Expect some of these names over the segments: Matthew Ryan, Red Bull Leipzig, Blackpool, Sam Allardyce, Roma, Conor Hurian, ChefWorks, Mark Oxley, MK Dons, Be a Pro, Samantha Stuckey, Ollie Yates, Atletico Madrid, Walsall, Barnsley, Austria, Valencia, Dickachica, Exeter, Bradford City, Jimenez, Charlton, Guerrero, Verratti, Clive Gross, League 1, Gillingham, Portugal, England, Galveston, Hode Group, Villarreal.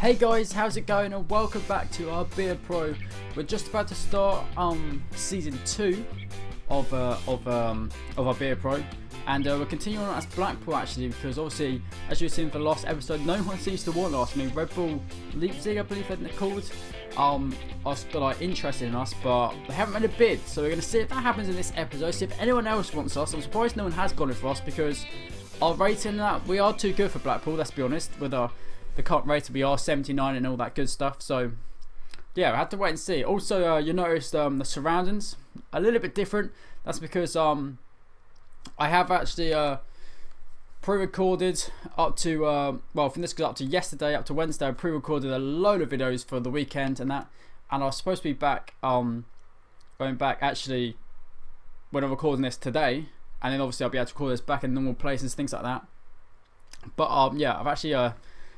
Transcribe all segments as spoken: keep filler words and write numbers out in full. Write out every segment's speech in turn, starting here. Hey guys, how's it going and welcome back to our B E A Pro. We're just about to start um season two of uh, of um of our B E A Pro, and uh, we're continuing on as Blackpool actually, because obviously as you've seen for the last episode, no one seems to want us. I mean, Red Bull Leipzig, I believe they're called, um are like interested in us, but they haven't made a bid. So we're gonna see if that happens in this episode. See if anyone else wants us. I'm surprised no one has gone in for us, because our rating, that we are too good for Blackpool. Let's be honest with our. The current rated we are seventy-nine and all that good stuff, so yeah, we have to wait and see. Also, uh, you noticed um, the surroundings a little bit different. That's because um, I have actually uh, pre-recorded up to uh, well, from this goes up to yesterday, up to Wednesday. I pre-recorded a load of videos for the weekend and that, and I was supposed to be back um, going back actually when I'm recording this today, and then obviously I'll be able to record this back in normal places, things like that. But um, yeah, I've actually uh,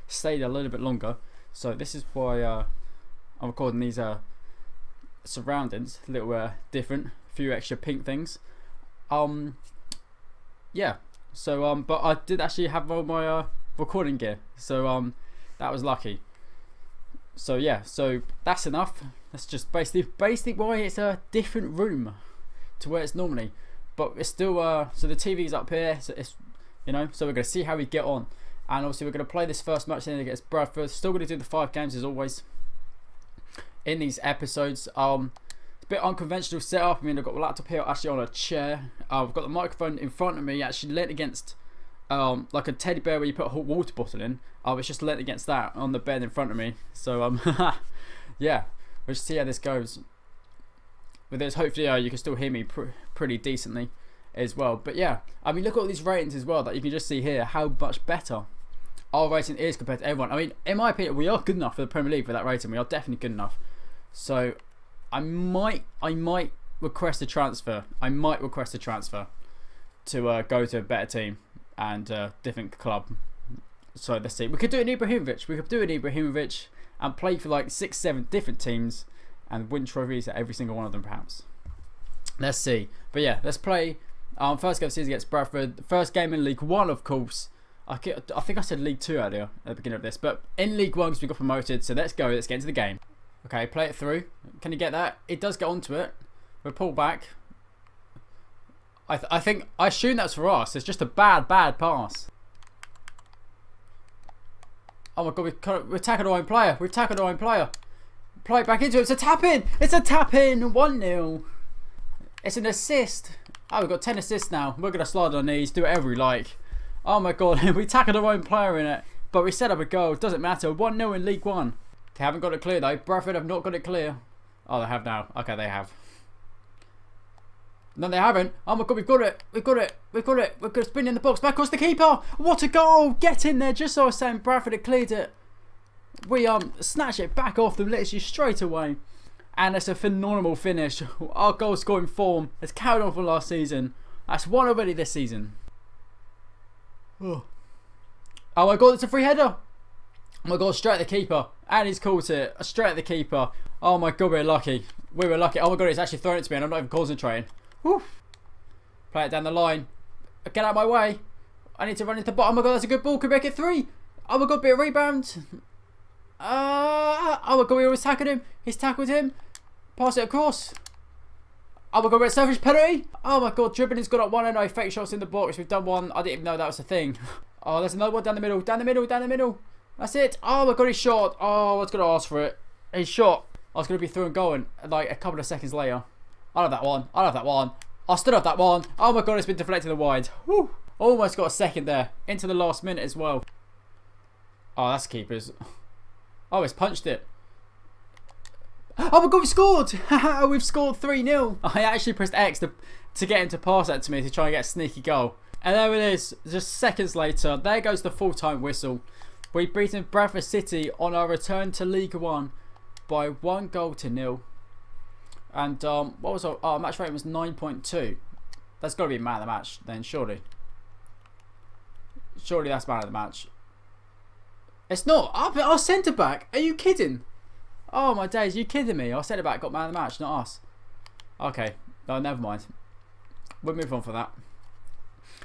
stayed a little bit longer, so this is why uh, I'm recording these uh, surroundings a little uh, different, a few extra pink things. Um, yeah. So um, but I did actually have all my uh, recording gear, so um, that was lucky. So yeah, so that's enough. That's just basically basically why it's a different room to where it's normally, but it's still uh, so the T V's up here, so it's, you know, so we're gonna see how we get on. And obviously we're going to play this first match then against Bradford. Still going to do the five games as always in these episodes. Um, it's a bit unconventional setup. I mean, I've got my laptop here actually on a chair. Uh, I've got the microphone in front of me actually lent against um, like a teddy bear where you put a hot water bottle in. Uh, it's just lent against that on the bed in front of me. So um, yeah, we'll just see how this goes. With this, hopefully uh, you can still hear me pr pretty decently as well. But yeah, I mean, look at all these ratings as well that you can just see here. How much better our rating is compared to everyone. I mean, in my opinion, we are good enough for the Premier League for that rating. We are definitely good enough. So I might, I might request a transfer. I might request a transfer to uh, go to a better team and a uh, different club. So let's see. We could do an Ibrahimovic. We could do an Ibrahimovic and play for like six, seven different teams and win trophies at every single one of them, perhaps. Let's see. But yeah, let's play. Um, first game of the season against Bradford. First game in League One, of course. I think I said League Two earlier at the beginning of this, but in League One because we got promoted, so let's go, let's get into the game. Okay, play it through. Can you get that? It does get onto it. We'll pull back. I, th I think, I assume that's for us. It's just a bad, bad pass. Oh my god, we've tackled our own player. We've tackled our own player. Play it back into it. It's a tap in. It's a tap in. one nil. It's an assist. Oh, we've got ten assists now. We're going to slide on our knees, do whatever we like. Oh my god, we tackled our own player in it, but we set up a goal. Doesn't matter. one nil in League One. They haven't got it clear though. Bradford have not got it clear. Oh, they have now. Okay, they have. No, they haven't. Oh my god, we've got it. We've got it. We've got it. We've got it. Spin in the box. Back across the keeper. What a goal. Get in there. Just so I was saying, Bradford had cleared it. We um snatch it back off them literally straight away. And it's a phenomenal finish. Our goal scoring form has carried on from last season. That's one already this season. Oh my god, it's a free header. Oh my god, straight at the keeper. And he's caught it. Straight at the keeper. Oh my god, we're lucky. We were lucky. Oh my god, he's actually thrown it to me and I'm not even concentrating. Whew. Play it down the line. Get out of my way. I need to run into the bottom. Oh my god, that's a good ball. Could make it three. Oh my god, bit of rebound. Uh, oh my god, we always tackled him. He's tackled him. Pass it across. Oh my god, we're at selfish penalty. Oh my god, dribbling has gone up one nil. Fake shots in the box. We've done one. I didn't even know that was a thing. Oh, there's another one down the middle. Down the middle, down the middle. That's it. Oh my god, he's shot. Oh, I was going to ask for it. He's shot. I was going to be through and going like a couple of seconds later. I love that one. I love that one. I stood up that one. Oh my god, it's been deflected wide. Whew. Almost got a second there. Into the last minute as well. Oh, that's keepers. Oh, it's punched it. Oh my god, we scored! We've scored three nil. I actually pressed X to, to get him to pass that to me to try and get a sneaky goal. And there it is, just seconds later. There goes the full-time whistle. We've beaten Bradford City on our return to League One by one goal to nil. And um, what was our, our match rating was nine point two. That's got to be man of the match then, surely. Surely that's man of the match. It's not. Our, our centre-back. Are you kidding? Oh my days, you kidding me? I said about got man of the match, not us. Okay, no, never mind. We'll move on for that.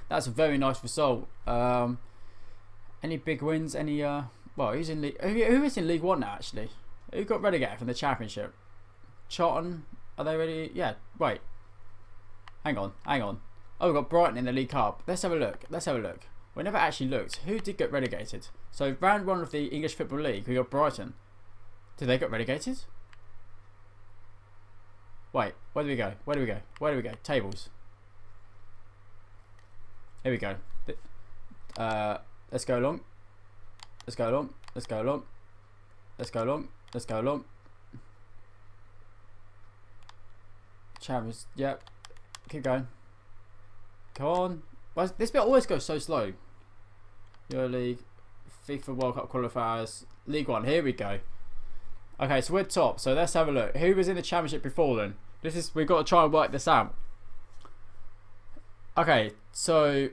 That's a very nice result. Um, any big wins? Any uh, Well, who's in League? Who, who is in League One now? Actually, who got relegated from the Championship? Charlton. Are they ready? Yeah. Wait. Hang on. Hang on. Oh, we've got Brighton in the League Cup. Let's have a look. Let's have a look. We never actually looked. Who did get relegated? So round one of the English Football League, we got Brighton. Did they get relegated? Wait. Where do we go? Where do we go? Where do we go? Tables. Here we go. Uh, let's go along. Let's go along. Let's go along. Let's go along. Let's go along. Champions. Yep. Keep going. Come on. Well, this bit always goes so slow. Euro League, FIFA World Cup qualifiers, League One. Here we go. Okay, so we're top. So let's have a look. Who was in the Championship before then? This is we've got to try and work this out. Okay, so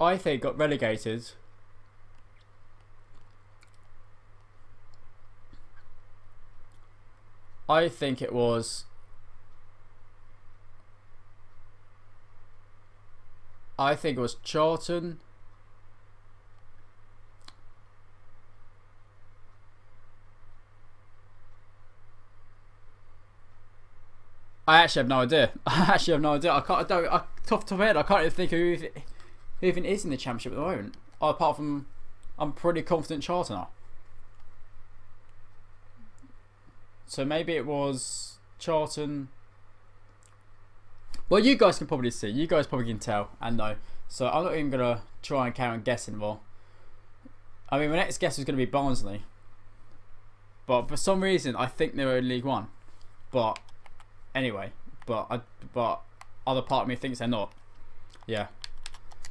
I think got relegated. I think it was. I think it was Charlton. I actually have no idea. I actually have no idea. I can't. I don't. I, top of my head, I can't even think of who, who even is in the Championship at the moment. Oh, apart from, I'm pretty confident Charlton are. So maybe it was Charlton. Well, you guys can probably see. You guys probably can tell and know. So I'm not even gonna try and carry on guessing more. I mean, my next guess is gonna be Barnsley. But for some reason, I think they were in League One. But anyway, but I, but other part of me thinks they're not. Yeah.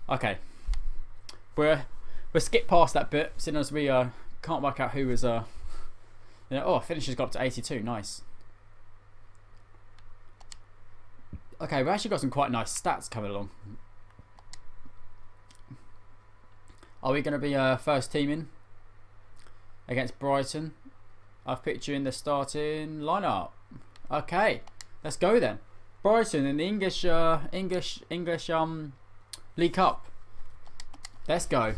Okay. We're we'll skip past that bit, seeing as we uh can't work out who was uh. You know, oh, finishes got up to eighty-two. Nice. Okay, we've actually got some quite nice stats coming along. Are we going to be uh, first team in against Brighton? I've picked you in the starting lineup. Okay, let's go then. Brighton in the English, uh, English, English um, League Cup. Let's go.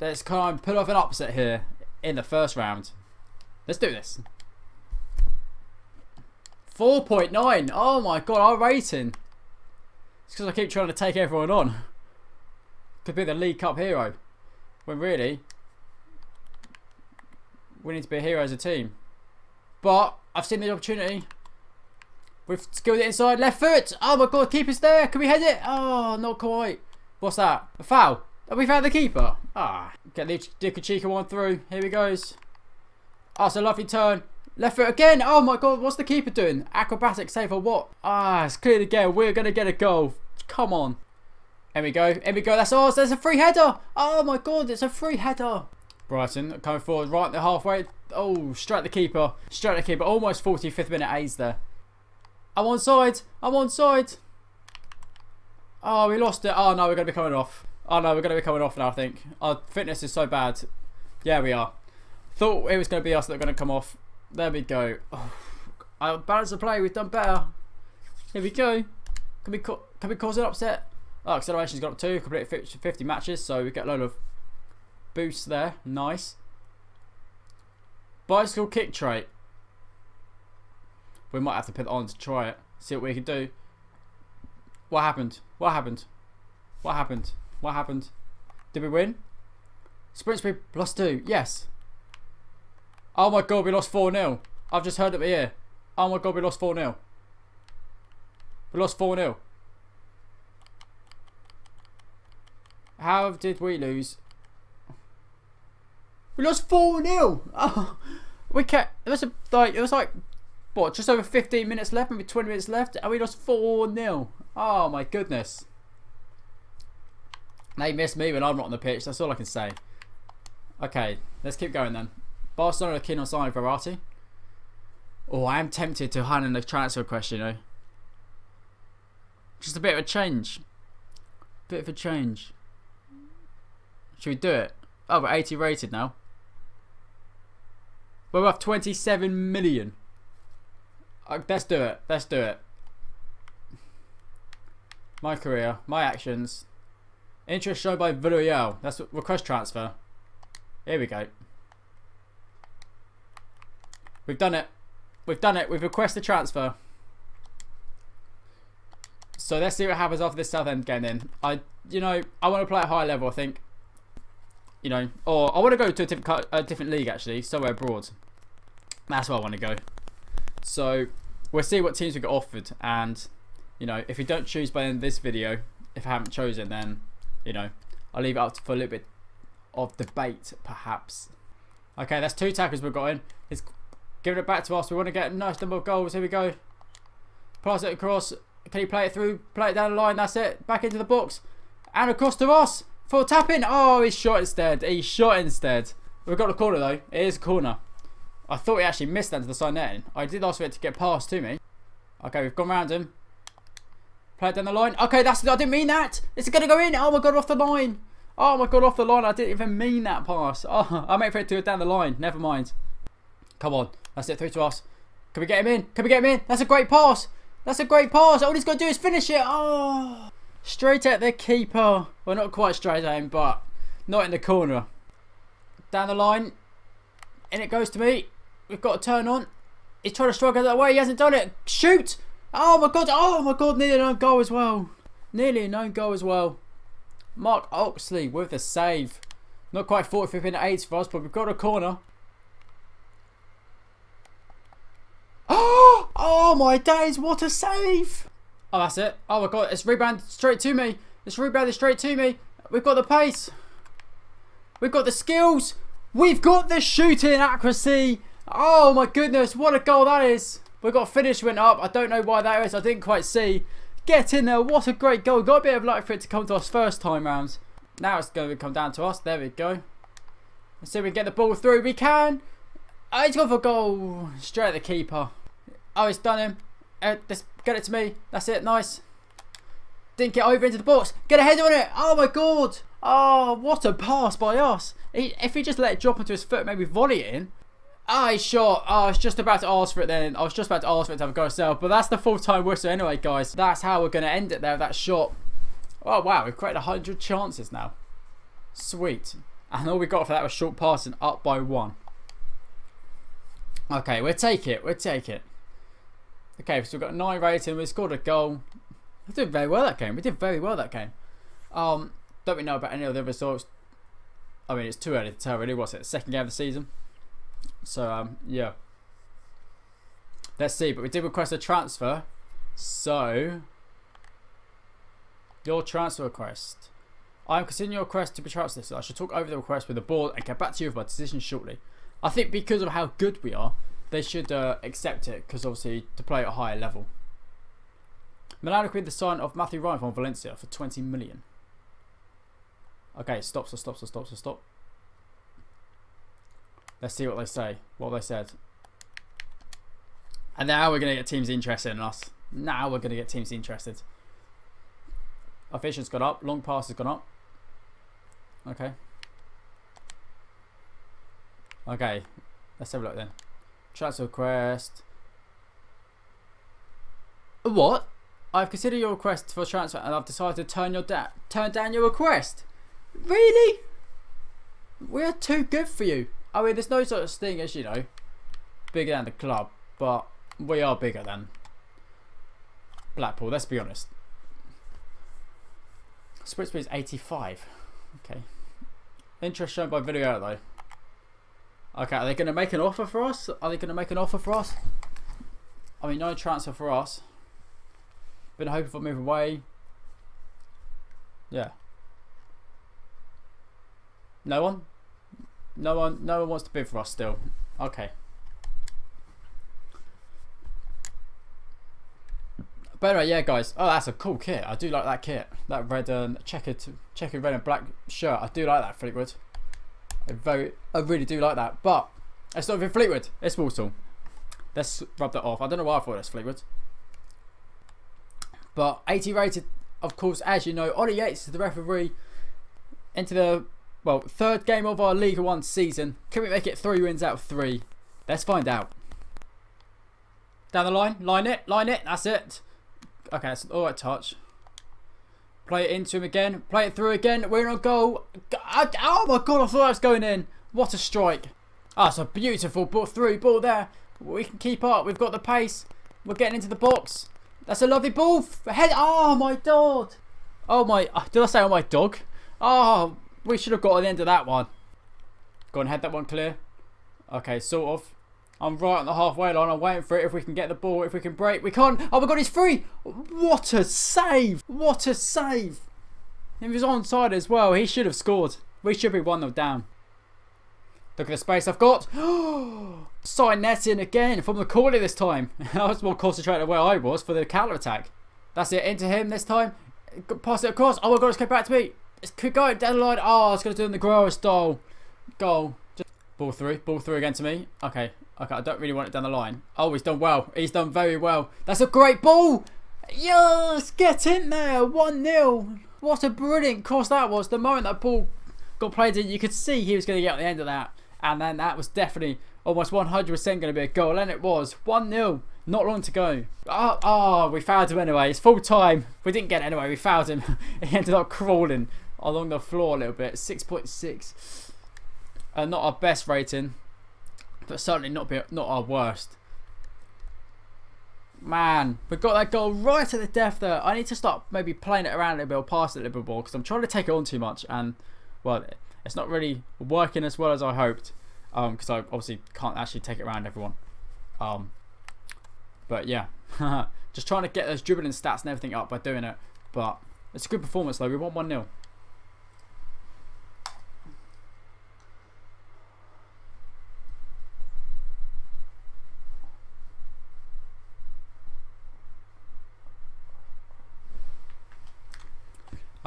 Let's try and pull off an upset here in the first round. Let's do this. four point nine. Oh my god, our rating. It's because I keep trying to take everyone on. Could be the League Cup hero. When really, we need to be a hero as a team. But I've seen the opportunity. We've skilled it inside. Left foot. Oh my god, keeper's there. Can we head it? Oh, not quite. What's that? A foul. Have we found the keeper? Ah. Get Dickachica one through. Here he goes. Oh, it's a lovely turn. Left foot again. Oh my god, what's the keeper doing? Acrobatic save or what? Ah, it's cleared again. We're going to get a goal. Come on. Here we go. Here we go. That's ours. There's a free header. Oh my god, it's a free header. Brighton coming forward right at the halfway. Oh, straight the keeper. Straight the keeper. Almost forty-fifth minute A's there. I'm onside. I'm onside. Oh, we lost it. Oh no, we're going to be coming off. Oh no, we're going to be coming off now, I think. Our fitness is so bad. Yeah, we are. Thought it was going to be us that were going to come off. There we go. Oh, I'll balance the play. We've done better. Here we go. Can we ca can we cause an upset? Oh, acceleration's got up two. Completed fifty matches, so we get a load of boosts there. Nice. Bicycle kick trait. We might have to put it on to try it. See what we can do. What happened? What happened? What happened? What happened? Did we win? Sprint speed plus two. Yes. Oh my god, we lost four nil. I've just heard it here. Oh my god, we lost four nil. We lost four nil. How did we lose? We lost four nil. Oh, we kept. It was a, like it was like what? Just over fifteen minutes left, maybe twenty minutes left, and we lost four nil. Oh my goodness. They miss me when I'm not on the pitch. That's all I can say. Okay, let's keep going then. Barcelona are keen on signing Verratti. Oh, I am tempted to hand in the transfer request, you know. Just a bit of a change. Bit of a change. Should we do it? Oh, we're eighty rated now. We're worth twenty-seven million. Uh, let's do it. Let's do it. My career. My actions. Interest shown by Villarreal. That's request transfer. Here we go. We've done it. We've done it. We've requested transfer. So let's see what happens after this Southend game then. I, you know, I want to play at a high level, I think. You know, or I want to go to a different, a different league actually, somewhere abroad. That's where I want to go. So we'll see what teams we get offered, and you know, if we don't choose by the end of this video, if I haven't chosen, then you know, I'll leave it up for a little bit of debate perhaps. Okay, that's two tackles we've got in. It's giving it back to us. We want to get a nice number of goals. Here we go. Pass it across. Can he play it through? Play it down the line. That's it. Back into the box. And across to us. Full tapping. Oh, he's shot instead. He shot instead. We've got a corner though. It is a corner. I thought he actually missed that to the side netting. I did ask for it to get past to me. Okay, we've gone round him. Play it down the line. Okay, that's I didn't mean that. It's going to go in. Oh my God, off the line. Oh my God, off the line. I didn't even mean that pass. Oh, I meant for it to go down the line. Never mind. Come on. That's it. Through to us. Can we get him in? Can we get him in? That's a great pass. That's a great pass. All he's got to do is finish it. Oh, straight at the keeper. Well, not quite straight at him, but not in the corner. Down the line. And it goes to me. We've got to turn on. He's trying to struggle that way. He hasn't done it. Shoot. Oh, my God. Oh, my God. Nearly an own goal as well. Nearly an own goal as well. Mark Oxley with the save. Not quite forty-fifth in the eights for us, but we've got a corner. Oh, oh my days, what a save. Oh, that's it. Oh my God, it's rebounded straight to me. It's rebounded straight to me. We've got the pace. We've got the skills. We've got the shooting accuracy. Oh my goodness, what a goal that is. We've got a finish went up. I don't know why that is. I didn't quite see. Get in there. What a great goal. Got a bit of luck for it to come to us first time round. Now it's going to come down to us. There we go. Let's see if we can get the ball through. We can. Oh, he's gone for a goal. Straight at the keeper. Oh, he's done him. Uh, just get it to me. That's it. Nice. Didn't get over into the box. Get a header on it. Oh, my God. Oh, what a pass by us. He, if he just let it drop into his foot, maybe volley it in. Oh, he shot. Oh, I was just about to ask for it then. I was just about to ask for it to have a go myself. But that's the full-time whistle anyway, guys. That's how we're going to end it there, that shot. Oh, wow. We've created a hundred chances now. Sweet. And all we got for that was short passing, up by one. Okay, we'll take it. We'll take it. Okay, so we've got nine rating. We scored a goal. We did very well that game. We did very well that game. Um, don't we know about any of the results? I mean, it's too early to tell really, was it? Second game of the season. So, um, yeah. Let's see, but we did request a transfer. So, your transfer request. I'm considering your request to be transferred. So I should talk over the request with the board and get back to you with my decision shortly. I think because of how good we are, they should uh, accept it, because obviously to play at a higher level. Milan agreed the sign of Matthew Ryan from Valencia for twenty million. Okay, stop, so stop, so stop, so stop. Let's see what they say, what they said. And now we're going to get teams interested in us. Now we're going to get teams interested. Official's gone up, long pass has gone up. Okay. Okay, let's have a look then. Transfer request. What? I've considered your request for transfer and I've decided to turn your da turn down your request. Really? We're too good for you. I mean, there's no such thing as, you know, bigger than the club, but we are bigger than Blackpool, let's be honest. Split speed is eighty-five. Okay. Interest shown by Villarreal though. Okay, are they going to make an offer for us? Are they going to make an offer for us? I mean, no transfer for us. Been hoping for a move away. Yeah. No one? No one no one wants to bid for us still. Okay. But anyway, yeah, guys. Oh, that's a cool kit. I do like that kit. That red and um, checkered, checkered red and black shirt. I do like that, Fleetwood. I, very, I really do like that, but it's not even Fleetwood, it's Walsall. Let's rub that off. I don't know why I thought it's Fleetwood. But eighty rated, of course, as you know, Ollie Yates is the referee into the, well, third game of our League One season. Can we make it three wins out of three? Let's find out. Down the line, line it, line it, that's it. Okay, that's an alright touch. Play it into him again. Play it through again. We're on goal. Oh my God, I thought I was going in. What a strike. Ah, it's a beautiful ball, through ball there. We can keep up. We've got the pace. We're getting into the box. That's a lovely ball. Head. Oh, my God. Oh, my. Did I say oh, my dog? Oh, we should have got an end of that one. Go on, head that one clear. Okay, sort of. I'm right on the halfway line. I'm waiting for it. If we can get the ball, if we can break. We can't. Oh, my God, he's free. What a save. What a save. He was onside as well. He should have scored. We should be one nil down. Look at the space I've got. Side netting again from the corner this time. I was more concentrated where I was for the counter attack. That's it. Into him this time. Pass it across. Oh my God, it's coming back to me. It's going down the line. Oh, it's going to do in the Guerrero style. Goal. Just ball through. Ball through again to me. Okay. Okay. I don't really want it down the line. Oh, he's done well. He's done very well. That's a great ball. Yes. Get in there. one nil. What a brilliant cross that was. The moment that ball got played in, you could see he was going to get at the end of that. And then that was definitely almost one hundred percent going to be a goal. And it was. one nil. Not long to go. Oh, oh, we fouled him anyway. It's full time. We didn't get it anyway. We fouled him. He ended up crawling along the floor a little bit. six point six. Uh, not our best rating. But certainly not, be, not our worst. Man. We got that goal right at the death there. I need to start maybe playing it around a little bit or pass it a little bit more. Because I'm trying to take it on too much. And, well, it's not really working as well as I hoped, because um, I obviously can't actually take it around everyone. Um, but yeah, just trying to get those dribbling stats and everything up by doing it. But it's a good performance though. We won one nil.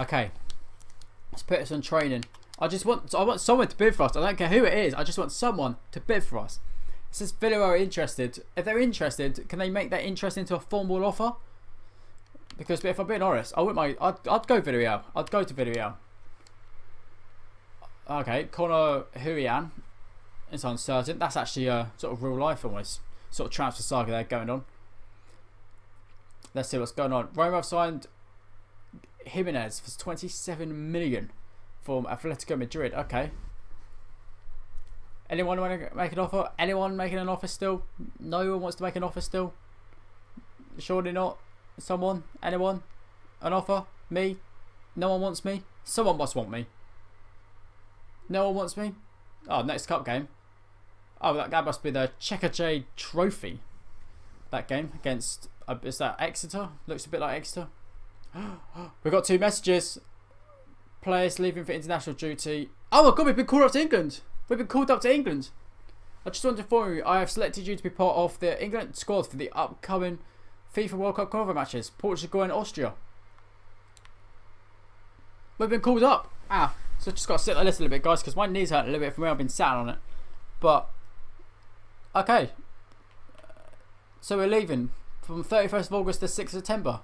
Okay, let's put us on training. I just want I want someone to bid for us. I don't care who it is. I just want someone to bid for us. It says Villarreal are interested. If they're interested, can they make that interest into a formal offer? Because if I'm being honest, I wouldn't mind. I'd, I'd go Villarreal. I'd go to Villarreal. Okay, Conor Hurian. It's uncertain. That's actually a sort of real life almost sort of transfer saga there going on. Let's see what's going on. Roma have signed Jimenez for twenty-seven million. From Atletico Madrid. Okay. Anyone want to make an offer? Anyone making an offer still? No one wants to make an offer still? Surely not. Someone? Anyone? An offer? Me? No one wants me? Someone must want me. No one wants me? Oh, next cup game. Oh, that, that must be the Checker J Trophy. That game against... Uh, is that Exeter? Looks a bit like Exeter. We've got two messages. Players leaving for international duty. Oh my God, we've been called up to England. We've been called up to England. I just want to inform you, I have selected you to be part of the England squad for the upcoming FIFA World Cup qualifier matches, Portugal and Austria. We've been called up. Ah, so I just got to sit there a little bit, guys, because my knees hurt a little bit from where I've been sat on it. But okay, so we're leaving from thirty-first of August to sixth of September,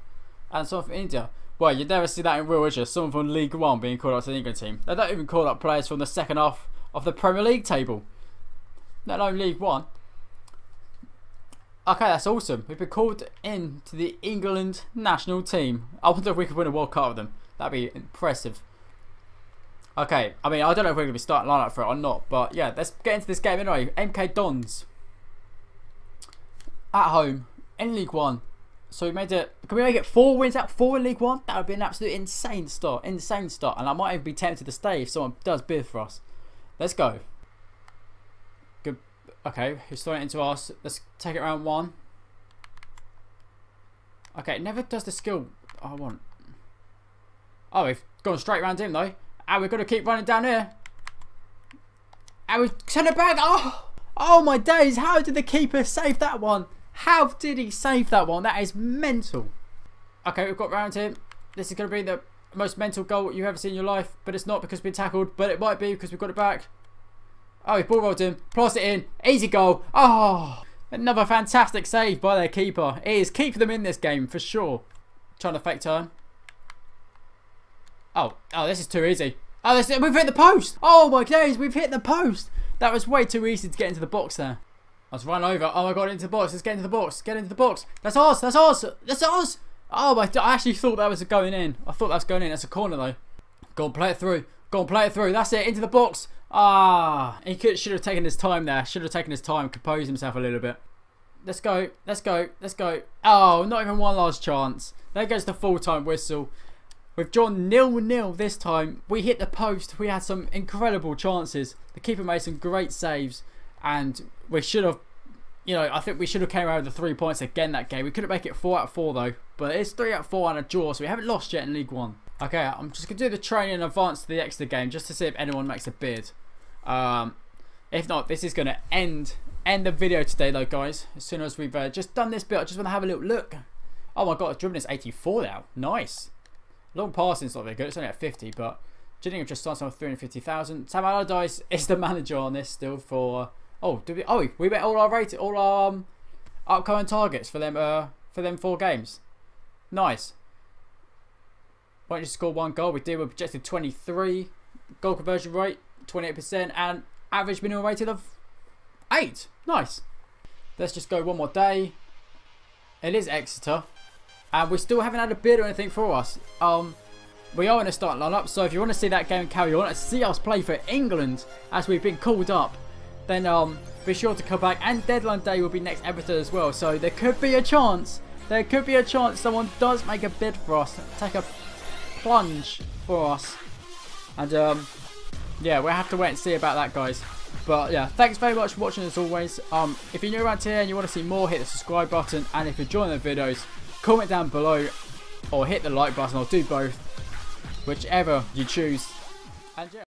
and so from India. Well, you'd never see that in real issue. Someone from League One being called up to the England team. They don't even call up players from the second half of the Premier League table. Let alone League One. Okay, that's awesome. We've been called in to the England national team. I wonder if we could win a World Cup with them. That'd be impressive. Okay, I mean, I don't know if we're going to be starting line up for it or not. But yeah, let's get into this game anyway. M K Dons. At home. In League One. So we made it. Can we make it four wins out? Four in League One? That would be an absolute insane start. Insane start. And I might even be tempted to stay if someone does bid for us. Let's go. Good. Okay, he's throwing it into us. Let's take it round one. Okay, it never does the skill I want. Oh, we've gone straight round him though. And we've got to keep running down here. And we send it back. Oh, oh my days! How did the keeper save that one? How did he save that one? That is mental. Okay, we've got round him. This is going to be the most mental goal you've ever seen in your life. But it's not because we've been tackled. But it might be because we've got it back. Oh, he ball rolled him. Plus it in. Easy goal. Oh, another fantastic save by their keeper. He is keeping them in this game for sure. Trying to fake turn. Oh, oh, this is too easy. Oh, this, we've hit the post. Oh my days, we've hit the post. That was way too easy to get into the box there. Let's run over. Oh my God, into the box. Let's get into the box. Get into the box. That's us. That's us. That's us. Oh my. I actually thought that was going in. I thought that was going in. That's a corner though. Go on, play it through. Go on, play it through. That's it. Into the box. Ah, he could, should have taken his time there. Should have taken his time, composed himself a little bit. Let's go. Let's go. Let's go. Oh, not even one last chance. There goes the full-time whistle. We've drawn nil nil this time. We hit the post. We had some incredible chances. The keeper made some great saves. And we should have, you know, I think we should have came out with the three points again that game. We couldn't make it four out of four though. But it's three out of four and a draw. So we haven't lost yet in League One. Okay, I'm just going to do the training in advance to the Exeter game just to see if anyone makes a bid. Um, if not, this is going to end end the video today though, guys. As soon as we've uh, just done this bit, I just want to have a little look. Oh my God, dribbling is eighty-four now. Nice. Long passing's not very good. It's only at fifty, but Gillingham just starts on three hundred fifty thousand. Sam Allardyce is the manager on this still for... Oh, did we? Oh, we met all our rated, all our um, upcoming targets for them. Uh, for them four games. Nice. Won't just score one goal. We did. We're projected twenty-three. Goal conversion rate twenty-eight percent and average minimum rated of eight. Nice. Let's just go one more day. It is Exeter, and we still haven't had a bid or anything for us. Um, we are in a start lineup. So if you want to see that game carry on and see us play for England as we've been called up, then um, be sure to come back, and deadline day will be next episode as well, so there could be a chance, there could be a chance someone does make a bid for us, take a plunge for us, and um, yeah, we'll have to wait and see about that, guys. But yeah, thanks very much for watching as always. Um, if you're new around here and you want to see more, hit the subscribe button, and if you're enjoying the videos, comment down below, or hit the like button, I'll do both, whichever you choose, and yeah.